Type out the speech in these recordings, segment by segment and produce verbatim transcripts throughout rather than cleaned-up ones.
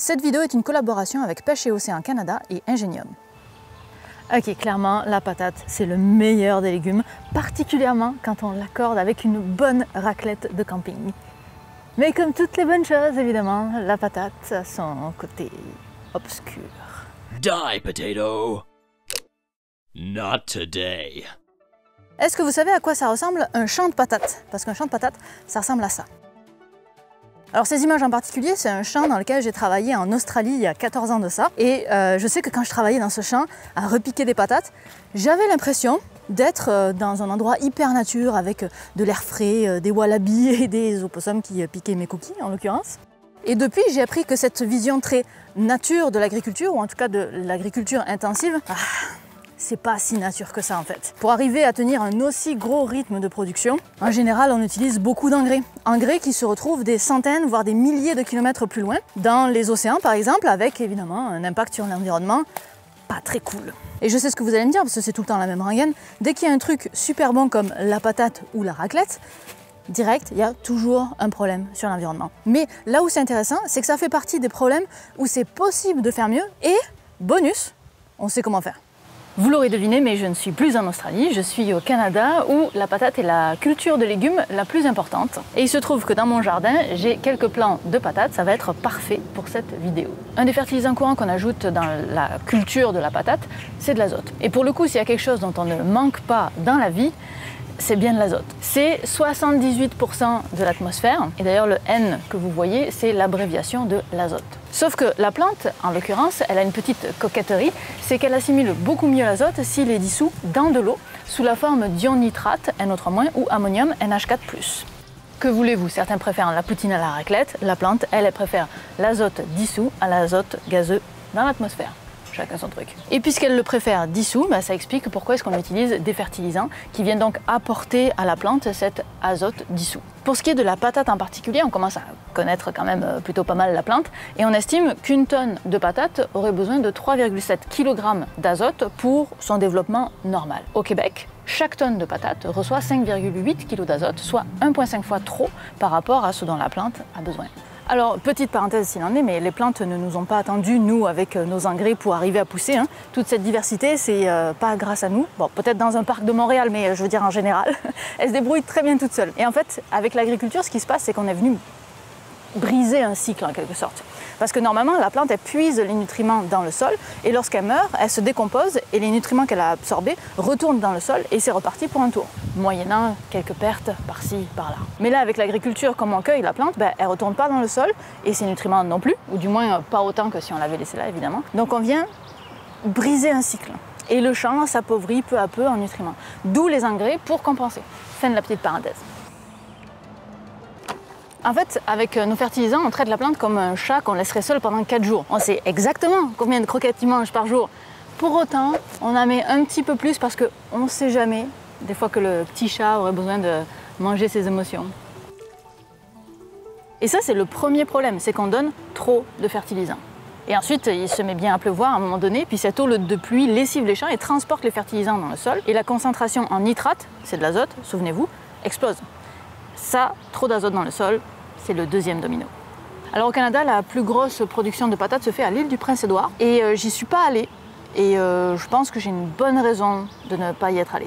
Cette vidéo est une collaboration avec Pêches et Océans Canada et Ingenium. Ok, clairement, la patate, c'est le meilleur des légumes, particulièrement quand on l'accorde avec une bonne raclette de camping. Mais comme toutes les bonnes choses, évidemment, la patate a son côté obscur. Die, potato! Not today! Est-ce que vous savez à quoi ça ressemble un champ de patates? Parce qu'un champ de patates, ça ressemble à ça. Alors ces images en particulier, c'est un champ dans lequel j'ai travaillé en Australie il y a quatorze ans de ça. Et euh, je sais que quand je travaillais dans ce champ à repiquer des patates, j'avais l'impression d'être dans un endroit hyper nature avec de l'air frais, des wallabies et des opossums qui piquaient mes cookies en l'occurrence. Et depuis, j'ai appris que cette vision très nature de l'agriculture, ou en tout cas de l'agriculture intensive, ah, c'est pas si nature que ça en fait. Pour arriver à tenir un aussi gros rythme de production, en général on utilise beaucoup d'engrais. Engrais qui se retrouvent des centaines, voire des milliers de kilomètres plus loin, dans les océans par exemple, avec évidemment un impact sur l'environnement pas très cool. Et je sais ce que vous allez me dire, parce que c'est tout le temps la même rengaine. Dès qu'il y a un truc super bon comme la patate ou la raclette, direct, il y a toujours un problème sur l'environnement. Mais là où c'est intéressant, c'est que ça fait partie des problèmes où c'est possible de faire mieux et, bonus, on sait comment faire. Vous l'aurez deviné, mais je ne suis plus en Australie, je suis au Canada où la patate est la culture de légumes la plus importante. Et il se trouve que dans mon jardin, j'ai quelques plants de patates, ça va être parfait pour cette vidéo. Un des fertilisants courants qu'on ajoute dans la culture de la patate, c'est de l'azote. Et pour le coup, s'il y a quelque chose dont on ne manque pas dans la vie, c'est bien de l'azote. C'est soixante-dix-huit pour cent de l'atmosphère, et d'ailleurs le N que vous voyez, c'est l'abréviation de l'azote. Sauf que la plante, en l'occurrence, elle a une petite coquetterie, c'est qu'elle assimile beaucoup mieux l'azote s'il est dissous dans de l'eau, sous la forme d'ions nitrate, N O trois moins, ou ammonium, N H quatre plus. Que voulez-vous? Certains préfèrent la poutine à la raclette, la plante, elle, elle préfère l'azote dissous à l'azote gazeux dans l'atmosphère. Chacun son truc. Et puisqu'elle le préfère dissous, bah ça explique pourquoi est-ce qu'on utilise des fertilisants qui viennent donc apporter à la plante cet azote dissous. Pour ce qui est de la patate en particulier, on commence à connaître quand même plutôt pas mal la plante et on estime qu'une tonne de patate aurait besoin de trois virgule sept kilogrammes d'azote pour son développement normal. Au Québec, chaque tonne de patate reçoit cinq virgule huit kilogrammes d'azote, soit un virgule cinq fois trop par rapport à ce dont la plante a besoin. Alors, petite parenthèse s'il en est, mais les plantes ne nous ont pas attendus, nous, avec nos engrais pour arriver à pousser. Hein. Toute cette diversité, c'est euh, pas grâce à nous. Bon, peut-être dans un parc de Montréal, mais euh, je veux dire en général, elles se débrouillent très bien toutes seules. Et en fait, avec l'agriculture, ce qui se passe, c'est qu'on est venu briser un cycle en quelque sorte. Parce que normalement, la plante, elle puise les nutriments dans le sol, et lorsqu'elle meurt, elle se décompose, et les nutriments qu'elle a absorbés retournent dans le sol, et c'est reparti pour un tour, moyennant quelques pertes par-ci, par-là. Mais là, avec l'agriculture, comme on cueille la plante, ben, elle ne retourne pas dans le sol, et ses nutriments non plus, ou du moins pas autant que si on l'avait laissé là, évidemment. Donc on vient briser un cycle. Et le champ s'appauvrit peu à peu en nutriments. D'où les engrais pour compenser. Fin de la petite parenthèse. En fait, avec nos fertilisants, on traite la plante comme un chat qu'on laisserait seul pendant quatre jours. On sait exactement combien de croquettes il mange par jour. Pour autant, on en met un petit peu plus parce qu'on ne sait jamais, des fois, que le petit chat aurait besoin de manger ses émotions. Et ça, c'est le premier problème, c'est qu'on donne trop de fertilisants. Et ensuite, il se met bien à pleuvoir à un moment donné, puis cette eau de pluie lessive les champs et transporte les fertilisants dans le sol. Et la concentration en nitrate, c'est de l'azote, souvenez-vous, explose. Ça, trop d'azote dans le sol, c'est le deuxième domino. Alors au Canada, la plus grosse production de patates se fait à l'île du Prince-Édouard. Et euh, j'y suis pas allée. Et euh, je pense que j'ai une bonne raison de ne pas y être allée.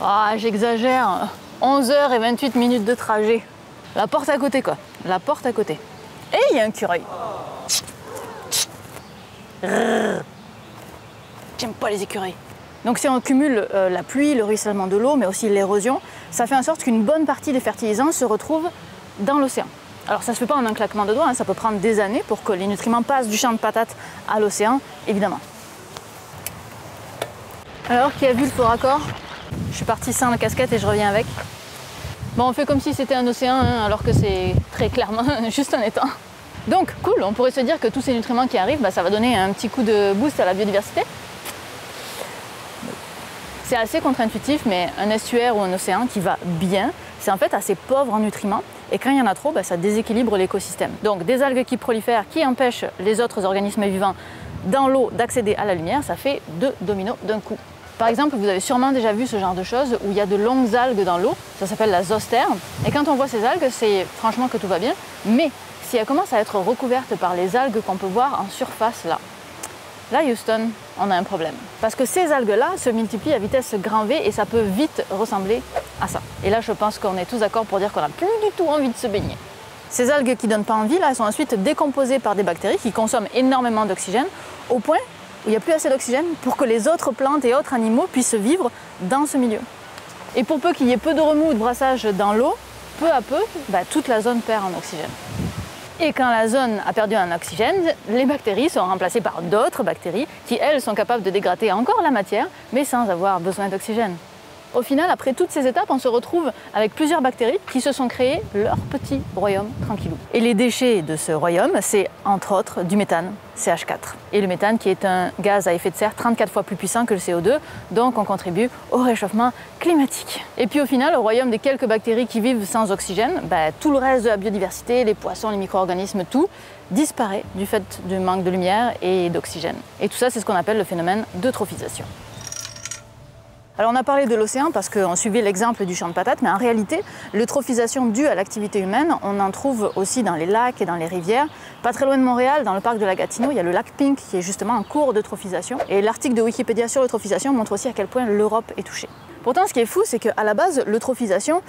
Ah, oh, j'exagère. onze heures et vingt-huit minutes de trajet. La porte à côté, quoi. La porte à côté. Et il y a un cureuil. J'aime pas les écureuils. Donc si on cumule euh, la pluie, le ruissellement de l'eau, mais aussi l'érosion, ça fait en sorte qu'une bonne partie des fertilisants se retrouvent dans l'océan. Alors ça se fait pas en un claquement de doigts, hein, ça peut prendre des années pour que les nutriments passent du champ de patates à l'océan, évidemment. Alors, qui a vu le faux raccord? Je suis partie sans la casquette et je reviens avec. Bon, on fait comme si c'était un océan, hein, alors que c'est très clairement juste un étang. Donc, cool, on pourrait se dire que tous ces nutriments qui arrivent, bah, ça va donner un petit coup de boost à la biodiversité. C'est assez contre-intuitif, mais un estuaire ou un océan qui va bien, c'est en fait assez pauvre en nutriments. Et quand il y en a trop, ben, ça déséquilibre l'écosystème. Donc des algues qui prolifèrent, qui empêchent les autres organismes vivants dans l'eau d'accéder à la lumière, ça fait deux dominos d'un coup. Par exemple, vous avez sûrement déjà vu ce genre de choses où il y a de longues algues dans l'eau, ça s'appelle la zostère. Et quand on voit ces algues, c'est franchement que tout va bien, mais si elle commence à être recouverte par les algues qu'on peut voir en surface là, là, Houston, on a un problème. Parce que ces algues-là se multiplient à vitesse grand V et ça peut vite ressembler à ça. Et là, je pense qu'on est tous d'accord pour dire qu'on n'a plus du tout envie de se baigner. Ces algues qui ne donnent pas envie, là, sont ensuite décomposées par des bactéries qui consomment énormément d'oxygène au point où il n'y a plus assez d'oxygène pour que les autres plantes et autres animaux puissent vivre dans ce milieu. Et pour peu qu'il y ait peu de remous ou de brassage dans l'eau, peu à peu, bah, toute la zone perd en oxygène. Et quand la zone a perdu en oxygène, les bactéries sont remplacées par d'autres bactéries qui, elles, sont capables de dégrader encore la matière, mais sans avoir besoin d'oxygène. Au final, après toutes ces étapes, on se retrouve avec plusieurs bactéries qui se sont créées leur petit royaume tranquillou. Et les déchets de ce royaume, c'est entre autres du méthane, C H quatre. Et le méthane qui est un gaz à effet de serre trente-quatre fois plus puissant que le C O deux, donc on contribue au réchauffement climatique. Et puis au final, au royaume des quelques bactéries qui vivent sans oxygène, bah, tout le reste de la biodiversité, les poissons, les micro-organismes, tout, disparaît du fait du manque de lumière et d'oxygène. Et tout ça, c'est ce qu'on appelle le phénomène d'eutrophisation. Alors on a parlé de l'océan parce qu'on suivait l'exemple du champ de patates, mais en réalité, l'eutrophisation due à l'activité humaine, on en trouve aussi dans les lacs et dans les rivières. Pas très loin de Montréal, dans le parc de la Gatineau, il y a le lac Pink qui est justement en cours d'eutrophisation. Et l'article de Wikipédia sur l'eutrophisation montre aussi à quel point l'Europe est touchée. Pourtant, ce qui est fou, c'est qu'à la base, l'eutrophisation,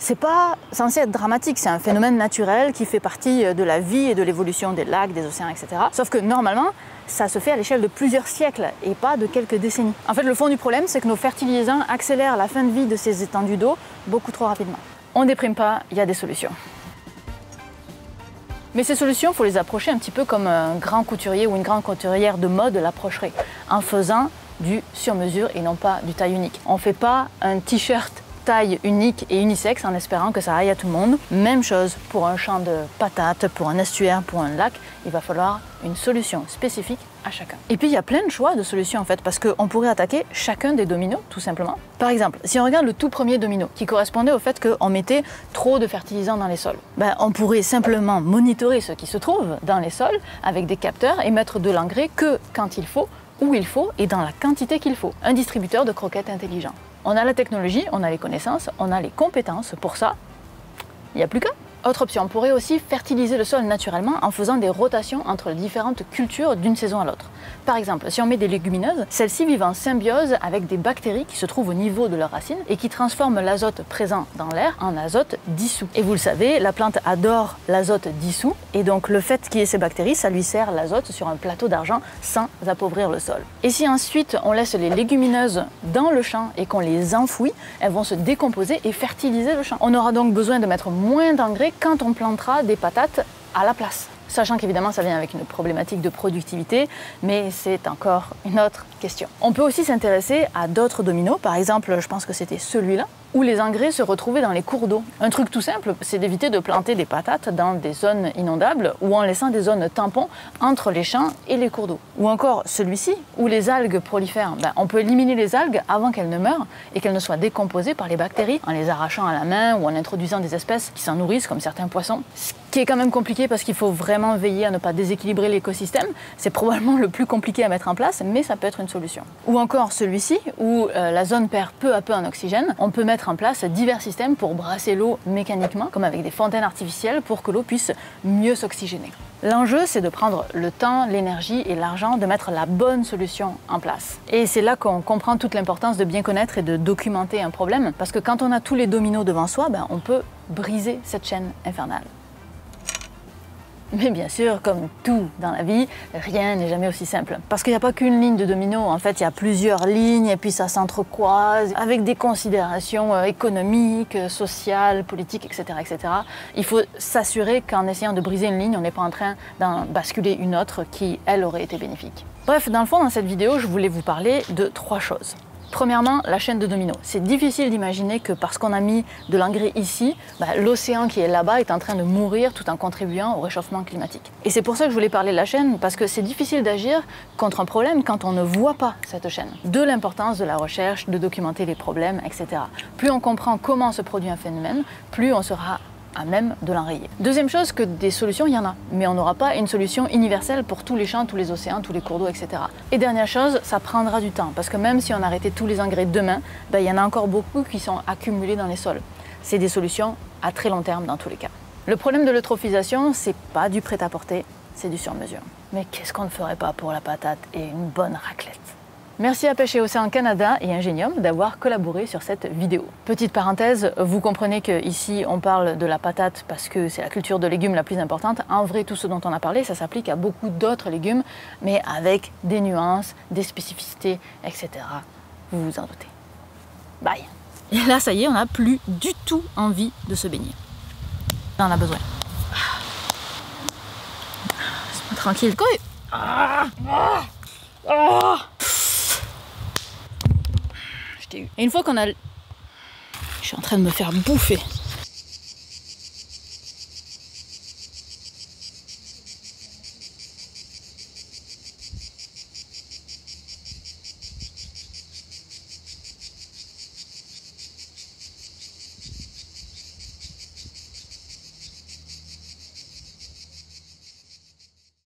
c'est pas censé être dramatique, c'est un phénomène naturel qui fait partie de la vie et de l'évolution des lacs, des océans, et cetera. Sauf que normalement, ça se fait à l'échelle de plusieurs siècles et pas de quelques décennies. En fait, le fond du problème, c'est que nos fertilisants accélèrent la fin de vie de ces étendues d'eau beaucoup trop rapidement. On ne déprime pas, il y a des solutions. Mais ces solutions, il faut les approcher un petit peu comme un grand couturier ou une grande couturière de mode l'approcherait, en faisant du sur-mesure et non pas du taille unique. On ne fait pas un t-shirt taille unique et unisexe en espérant que ça aille à tout le monde. Même chose pour un champ de patates, pour un estuaire, pour un lac, il va falloir une solution spécifique à chacun. Et puis il y a plein de choix de solutions en fait, parce qu'on pourrait attaquer chacun des dominos tout simplement. Par exemple, si on regarde le tout premier domino qui correspondait au fait qu'on mettait trop de fertilisants dans les sols, ben, on pourrait simplement monitorer ce qui se trouve dans les sols avec des capteurs et mettre de l'engrais que quand il faut, où il faut et dans la quantité qu'il faut. Un distributeur de croquettes intelligent. On a la technologie, on a les connaissances, on a les compétences. Pour ça, il n'y a plus qu'à. Autre option, on pourrait aussi fertiliser le sol naturellement en faisant des rotations entre les différentes cultures d'une saison à l'autre. Par exemple, si on met des légumineuses, celles-ci vivent en symbiose avec des bactéries qui se trouvent au niveau de leurs racines et qui transforment l'azote présent dans l'air en azote dissous. Et vous le savez, la plante adore l'azote dissous et donc le fait qu'il y ait ces bactéries, ça lui sert l'azote sur un plateau d'argent sans appauvrir le sol. Et si ensuite on laisse les légumineuses dans le champ et qu'on les enfouit, elles vont se décomposer et fertiliser le champ. On aura donc besoin de mettre moins d'engrais quand on plantera des patates à la place. Sachant qu'évidemment ça vient avec une problématique de productivité, mais c'est encore une autre question. On peut aussi s'intéresser à d'autres dominos, par exemple je pense que c'était celui-là, où les engrais se retrouvaient dans les cours d'eau. Un truc tout simple, c'est d'éviter de planter des patates dans des zones inondables ou en laissant des zones tampons entre les champs et les cours d'eau. Ou encore celui-ci, où les algues prolifèrent. Ben, on peut éliminer les algues avant qu'elles ne meurent et qu'elles ne soient décomposées par les bactéries en les arrachant à la main ou en introduisant des espèces qui s'en nourrissent comme certains poissons. Ce qui est quand même compliqué parce qu'il faut vraiment veiller à ne pas déséquilibrer l'écosystème. C'est probablement le plus compliqué à mettre en place, mais ça peut être une solution. Ou encore celui-ci, où euh, la zone perd peu à peu en oxygène. On peut mettre en place divers systèmes pour brasser l'eau mécaniquement, comme avec des fontaines artificielles, pour que l'eau puisse mieux s'oxygéner. L'enjeu, c'est de prendre le temps, l'énergie et l'argent de mettre la bonne solution en place. Et c'est là qu'on comprend toute l'importance de bien connaître et de documenter un problème, parce que quand on a tous les dominos devant soi, ben, on peut briser cette chaîne infernale. Mais bien sûr, comme tout dans la vie, rien n'est jamais aussi simple. Parce qu'il n'y a pas qu'une ligne de domino, en fait, il y a plusieurs lignes et puis ça s'entrecroise avec des considérations économiques, sociales, politiques, et cetera et cetera. Il faut s'assurer qu'en essayant de briser une ligne, on n'est pas en train d'en basculer une autre qui, elle, aurait été bénéfique. Bref, dans le fond, dans cette vidéo, je voulais vous parler de trois choses. Premièrement, la chaîne de dominos. C'est difficile d'imaginer que parce qu'on a mis de l'engrais ici, bah, l'océan qui est là-bas est en train de mourir tout en contribuant au réchauffement climatique. Et c'est pour ça que je voulais parler de la chaîne, parce que c'est difficile d'agir contre un problème quand on ne voit pas cette chaîne. De l'importance de la recherche, de documenter les problèmes, et cetera. Plus on comprend comment se produit un phénomène, plus on sera à même de l'enrayer. Deuxième chose, que des solutions, il y en a, mais on n'aura pas une solution universelle pour tous les champs, tous les océans, tous les cours d'eau, et cetera. Et dernière chose, ça prendra du temps, parce que même si on arrêtait tous les engrais demain, ben, il y en a encore beaucoup qui sont accumulés dans les sols. C'est des solutions à très long terme dans tous les cas. Le problème de l'eutrophisation, c'est pas du prêt-à-porter, c'est du sur-mesure. Mais qu'est-ce qu'on ne ferait pas pour la patate et une bonne raclette? Merci à Pêches et Océans Canada et Ingenium d'avoir collaboré sur cette vidéo. Petite parenthèse, vous comprenez qu'ici on parle de la patate parce que c'est la culture de légumes la plus importante. En vrai, tout ce dont on a parlé, ça s'applique à beaucoup d'autres légumes, mais avec des nuances, des spécificités, et cetera. Vous vous en doutez. Bye! Et là, ça y est, on n'a plus du tout envie de se baigner. On en a besoin. Laisse-moi tranquille. Quoi? Ah, ah, ah. Et une fois qu'on a... Je suis en train de me faire bouffer.